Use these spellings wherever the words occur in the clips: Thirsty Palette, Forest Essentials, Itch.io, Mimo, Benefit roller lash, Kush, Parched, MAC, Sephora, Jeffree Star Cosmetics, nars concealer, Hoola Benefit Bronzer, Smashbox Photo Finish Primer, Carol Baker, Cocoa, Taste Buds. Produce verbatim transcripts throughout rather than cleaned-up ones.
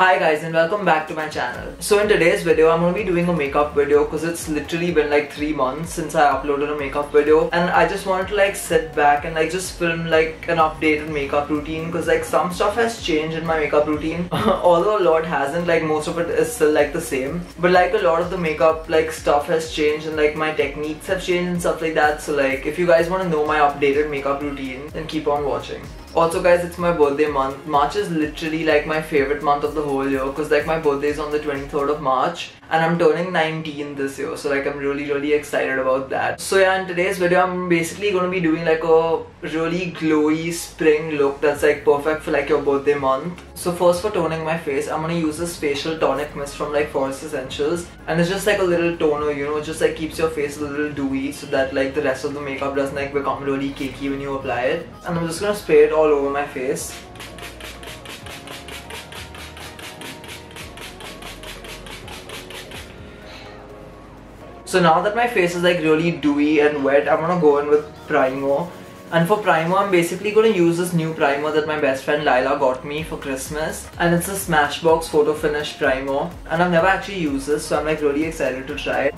Hi guys and welcome back to my channel. So in today's video I'm going to be doing a makeup video because it's literally been like three months since I uploaded a makeup video, and I just wanted to like sit back and like just film like an updated makeup routine because like some stuff has changed in my makeup routine although a lot hasn't. Like most of it is still like the same, but like a lot of the makeup like stuff has changed and like my techniques have changed and stuff like that. So like if you guys want to know my updated makeup routine, then keep on watching. Also guys, it's my birthday month. March is literally like my favorite month of the whole year because like my birthday is on the twenty-third of March and I'm turning nineteen this year, so like I'm really really excited about that. So yeah, in today's video I'm basically going to be doing like a really glowy spring look that's like perfect for like your birthday month. So first, for toning my face, I'm going to use this facial tonic mist from like Forest Essentials, and it's just like a little toner, you know, it just like keeps your face a little dewy so that like the rest of the makeup doesn't like become really cakey when you apply it. And I'm just going to spray it all over my face. So now that my face is like really dewy and wet, I'm gonna go in with primer. And for primer, I'm basically gonna use this new primer that my best friend Lila got me for Christmas, and it's a Smashbox Photo Finish Primer, and I've never actually used this, so I'm like really excited to try it.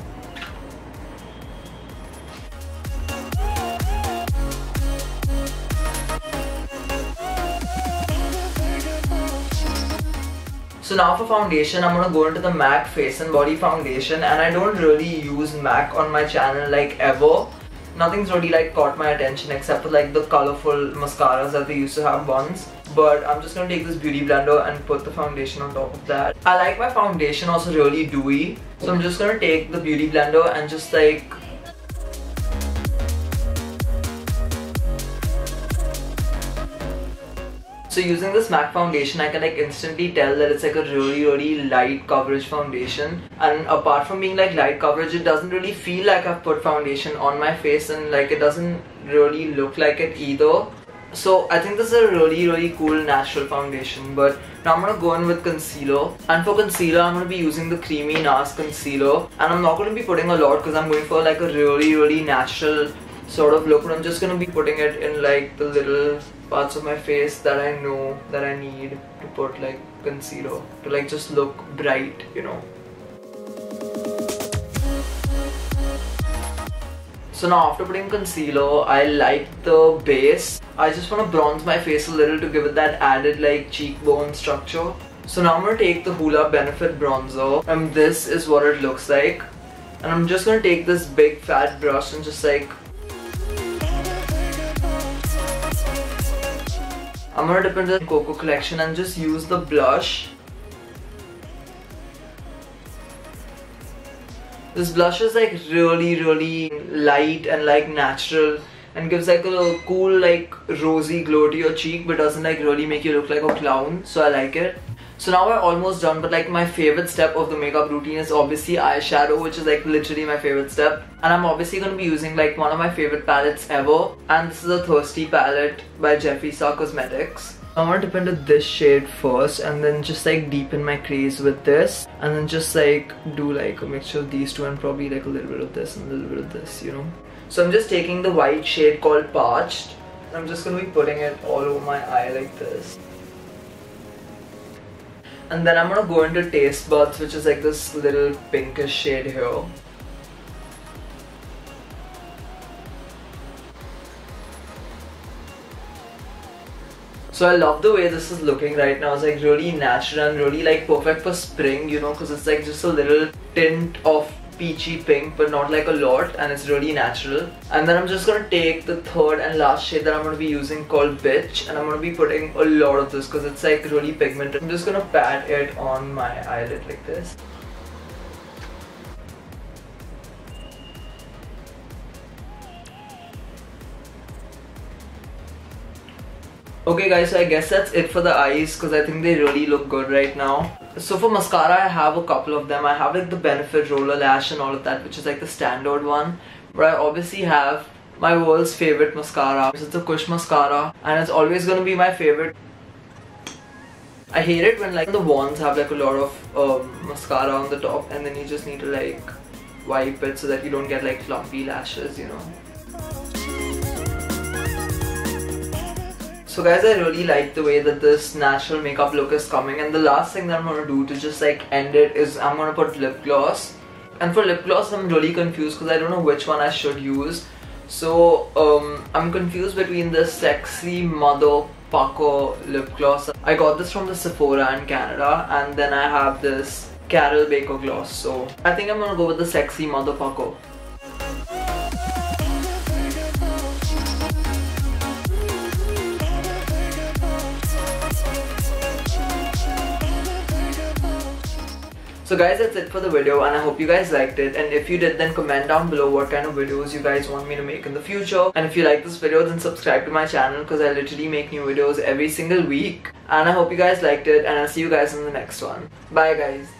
So now for foundation, I'm gonna go into the MAC Face and Body Foundation, and I don't really use MAC on my channel like ever. Nothing's really like caught my attention except for like the colorful mascaras that they used to have once. But I'm just gonna take this beauty blender and put the foundation on top of that. I like my foundation also really dewy, so I'm just gonna take the beauty blender and just like So using this MAC foundation, I can like instantly tell that it's like a really really light coverage foundation, and apart from being like light coverage, it doesn't really feel like I've put foundation on my face, and like it doesn't really look like it either. So I think this is a really really cool natural foundation. But now I'm going to go in with concealer, and for concealer I'm going to be using the creamy NARS concealer, and I'm not going to be putting a lot because I'm going for like a really really natural sort of look, and I'm just going to be putting it in like the little parts of my face that I know that I need to put like concealer to like just look bright, you know. So now after putting concealer, I like the base. I just want to bronze my face a little to give it that added like cheekbone structure. So now I'm going to take the Hoola Benefit Bronzer, and this is what it looks like. And I'm just going to take this big fat brush and just like I'm gonna dip into the Cocoa collection and just use the blush. This blush is like really really light and like natural, and gives like a cool like rosy glow to your cheek, but doesn't like really make you look like a clown, so I like it. So now we're almost done, but like my favorite step of the makeup routine is obviously eyeshadow, which is like literally my favorite step. And I'm obviously going to be using like one of my favorite palettes ever, and this is the Thirsty Palette by Jeffree Star Cosmetics. I'm going to dip into this shade first, and then just like deepen my crease with this, and then just like do like a mixture of these two and probably like a little bit of this and a little bit of this, you know. So I'm just taking the white shade called Parched, and I'm just going to be putting it all over my eye like this. And then I'm going to go into Taste Buds, which is like this little pinkish shade here. So I love the way this is looking right now. It's like really natural and really like perfect for spring, you know, because it's like just a little tint of peachy pink, but not like a lot, and it's really natural. And then I'm just going to take the third and last shade that I'm going to be using called Bitch, and I'm going to be putting a lot of this because it's like really pigmented. I'm just going to pat it on my eyelid like this. Okay guys, so I guess that's it for the eyes because I think they really look good right now. So for mascara, I have a couple of them. I have like the Benefit Roller Lash and all of that, which is like the standard one. But I obviously have my world's favorite mascara. This is the Kush mascara, and it's always going to be my favorite. I hate it when like the wands have like a lot of um, mascara on the top, and then you just need to like wipe it so that you don't get like clumpy lashes, you know. So guys, I really like the way that this natural makeup look is coming, and the last thing that I'm gonna do to just like end it is I'm gonna put lip gloss. And for lip gloss, I'm really confused because I don't know which one I should use. So um, I'm confused between this Sexy Mother Pucker lip gloss. I got this from the Sephora in Canada, and then I have this Carol Baker gloss. So I think I'm gonna go with the Sexy Mother Pucker. So guys, that's it for the video, and I hope you guys liked it, and if you did, then comment down below what kind of videos you guys want me to make in the future. And if you like this video, then subscribe to my channel, because I literally make new videos every single week. And I hope you guys liked it, and I'll see you guys in the next one. Bye guys.